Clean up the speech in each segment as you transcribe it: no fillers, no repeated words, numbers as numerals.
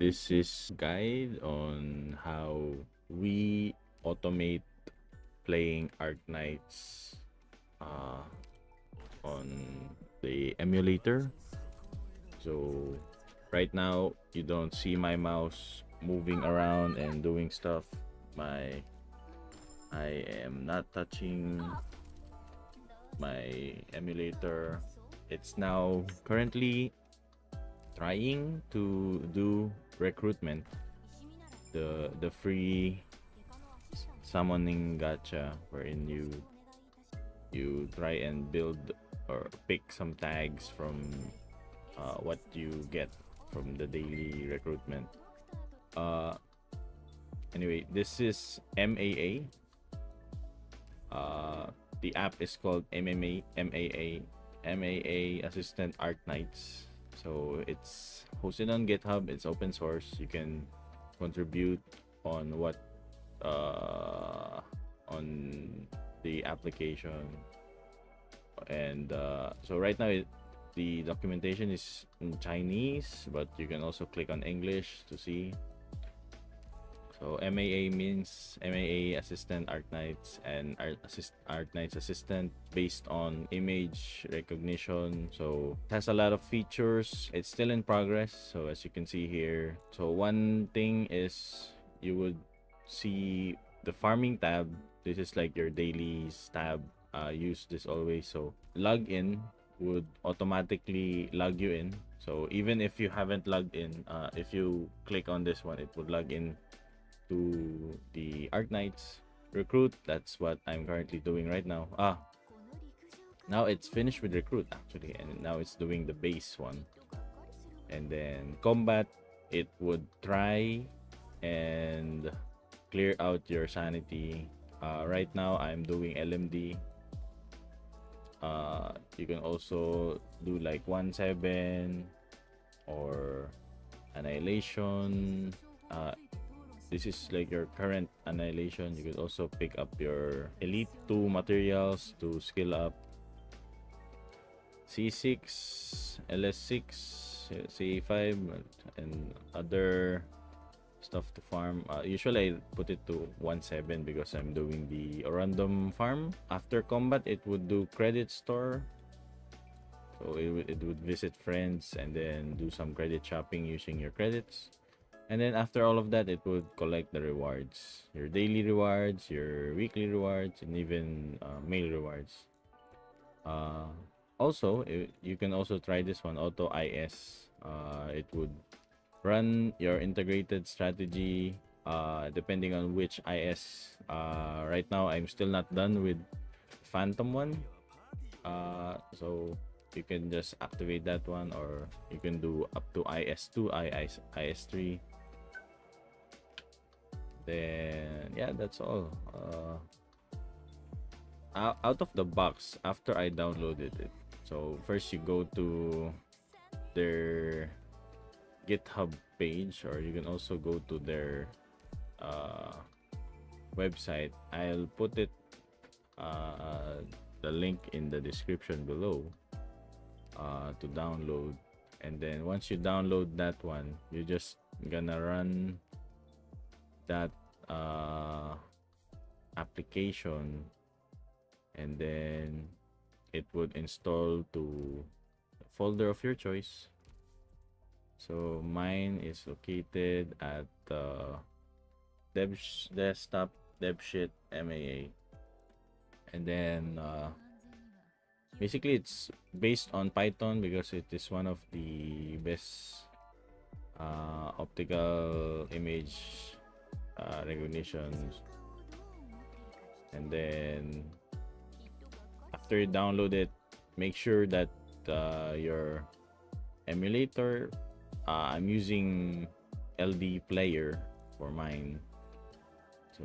This is guide on how we automate playing Arknights on the emulator. So right now you don't see my mouse moving around and doing stuff. I am not touching my emulator. It's now currently trying to do recruitment, the free summoning gacha, wherein you try and build or pick some tags from what you get from the daily recruitment. Anyway, this is MAA. The app is called MaaA Assistant Arknights. So it's hosted on GitHub. It's open source. You can contribute on what on the application. And so right now the documentation is in Chinese, but you can also click on English to see. So MAA means MAA Assistant Arknights and Arknights Assistant, based on image recognition. So it has a lot of features. It's still in progress. So as you can see here, so one thing is you would see the farming tab. This is like your dailies tab. Use this always. So login would automatically log you in. So even if you haven't logged in, if you click on this one, it would log in to the Arknights. Recruit, that's what I'm currently doing right now. Now it's finished with recruit actually, and now it's doing the base one. And then combat, it would try and clear out your sanity. Right now I'm doing LMD. You can also do like 1-7 or annihilation. This is like your current annihilation. You could also pick up your elite 2 materials to skill up. C6, LS6, C5, and other stuff to farm. Usually I put it to 1-7 because I'm doing the random farm. After combat, it would do credit store. So it would visit friends and then do some credit shopping using your credits. And then after all of that, it would collect the rewards, your daily rewards, your weekly rewards, and even mail rewards. Also, you can also try this one, Auto IS. It would run your integrated strategy depending on which IS. Right now, I'm still not done with Phantom One. So you can just activate that one, or you can do up to IS2, IS3. Then yeah, that's all. Out of the box, after I downloaded it, so first you go to their GitHub page, or you can also go to their website. I'll put it the link in the description below to download. And then once you download that one, you're just gonna run that application, and then it would install to the folder of your choice. So mine is located at desktop devshit MAA. And then basically it's based on Python because it is one of the best optical image recognitions. And then after you download it, make sure that your emulator, I'm using LD player for mine, so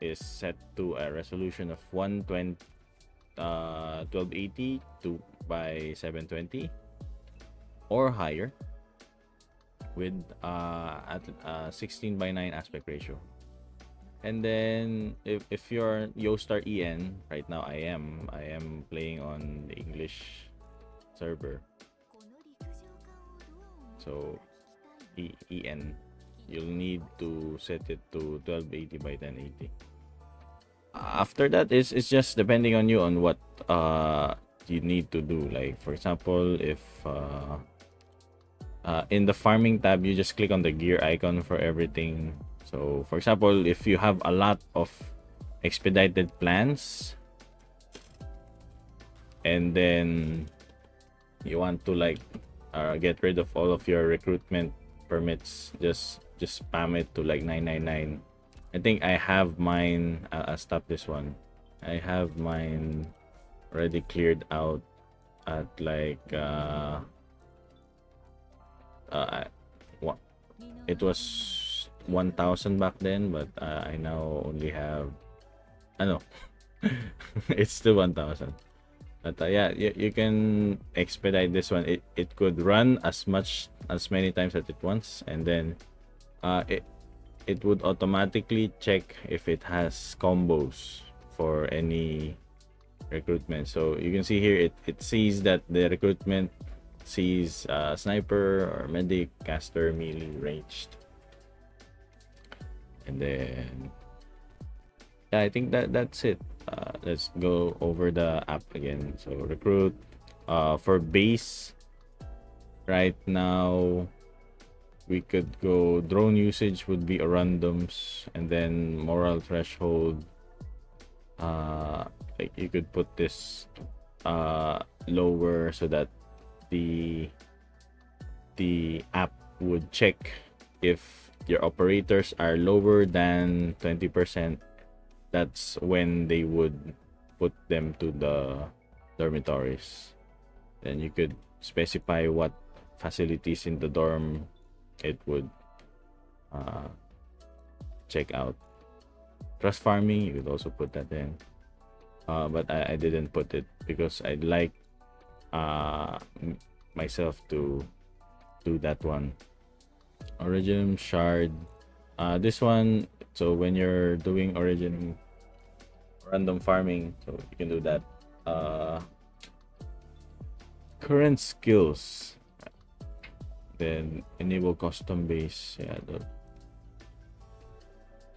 is set to a resolution of 1280 by 720 or higher, with at 16:9 aspect ratio. And then if you're YoStar EN, right now I am playing on the English server, so EN, you'll need to set it to 1280 by 1080. After that, it's just depending on you on what you need to do. Like, for example, if in the farming tab, you just click on the gear icon for everything. So, for example, if you have a lot of expedited plans, and then you want to like get rid of all of your recruitment permits, just spam it to like 999. I think I have mine. I'll stop this one. I have mine already cleared out at like what it was 1000 back then, but I now only have, I know it's still 1000. But yeah, you can expedite this one. It could run as many times as it wants, and then it would automatically check if it has combos for any recruitment. So you can see here, it sees that the recruitment sees sniper or medic, caster, melee, ranged, and then yeah, I think that's it. Let's go over the app again. So recruit, for base right now, we could go drone usage would be a randoms, and then moral threshold, like you could put this lower so that the app would check if your operators are lower than 20%. That's when they would put them to the dormitories. Then you could specify what facilities in the dorm it would check out. Trust farming, you could also put that in, but I didn't put it because I'd like myself to do that one. Originum shard, this one. So when you're doing Originum random farming, so you can do that. Current skills, then enable custom base. Yeah,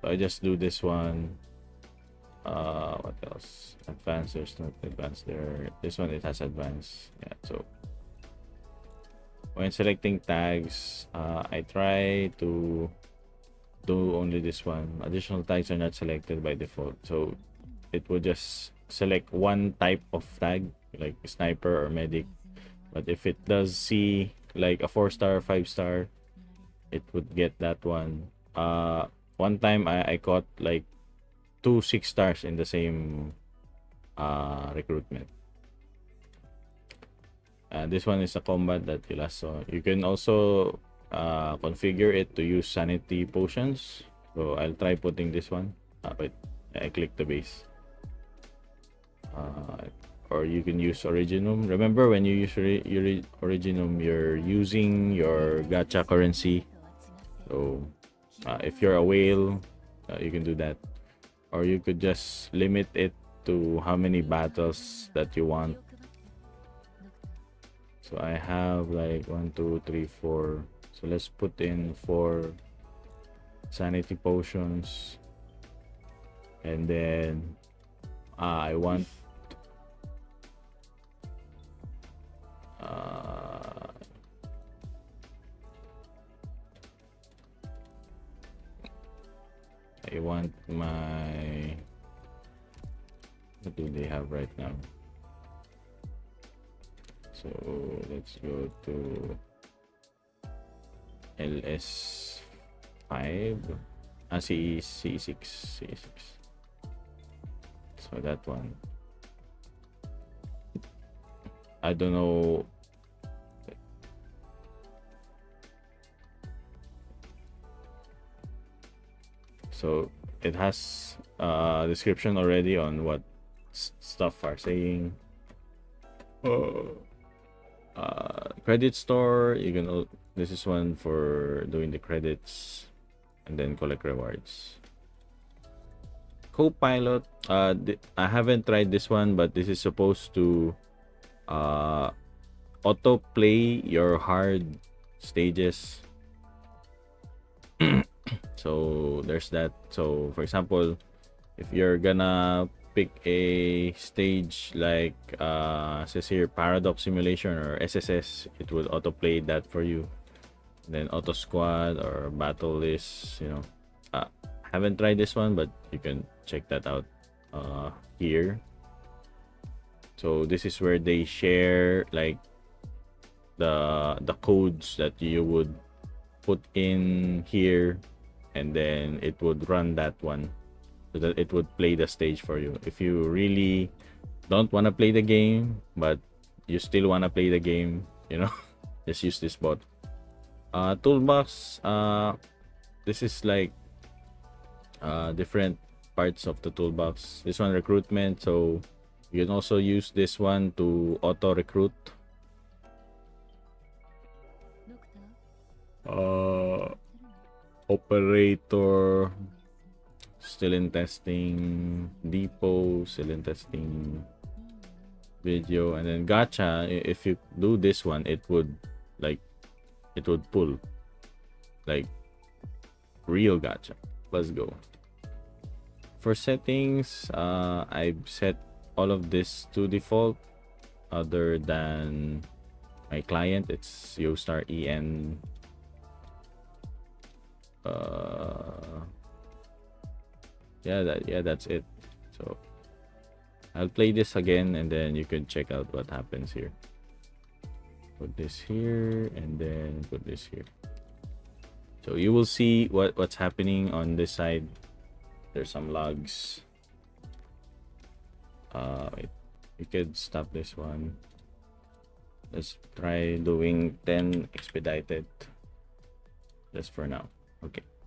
so I just do this one. What else? Advanced, there's not advanced there. This one, it has advanced. Yeah, so when selecting tags, I try to do only this one. Additional tags are not selected by default, so it will just select one type of tag, like sniper or medic. But if it does see like a 4-star or 5-star, it would get that one. One time I caught like 2 6-stars in the same recruitment. This one is a combat that you last saw. You can also configure it to use sanity potions, so I'll try putting this one, but I click the base. Or you can use Originum. Remember, when you use Originum, you're using your gacha currency. So if you're a whale, you can do that, or you could just limit it to how many battles that you want. So I have like 1 2 3 4. So let's put in 4 sanity potions, and then I want my, what do they have right now? So let's go to LS5, C6. So that one, I don't know. So it has description already on what stuff are saying. Credit store, you can, this is one for doing the credits, and then collect rewards. Copilot, I haven't tried this one, but this is supposed to autoplay your hard stages So there's that. So for example, if you're gonna pick a stage like says here Paradox Simulation or SSS, it will autoplay that for you. And then Auto Squad or Battle List, you know. Haven't tried this one, but you can check that out here. So this is where they share like the codes that you would put in here, and then it would run that one so that it would play the stage for you. If you really don't want to play the game but you still want to play the game, you know, just use this bot. Toolbox, this is like different parts of the toolbox. This one, recruitment, so you can also use this one to auto recruit. Operator, still in testing. Depot, still in testing. Video, and then gacha. If you do this one, it would like, it would pull like real gacha. Let's go. For settings, I've set all of this to default other than my client. It's YoStar EN. That's it. So I'll play this again, and then you can check out what happens here. Put this here, and then put this here. So you will see what's happening on this side. There's some logs. Wait, you could stop this one. Let's try doing 10 expedited just for now. Okay.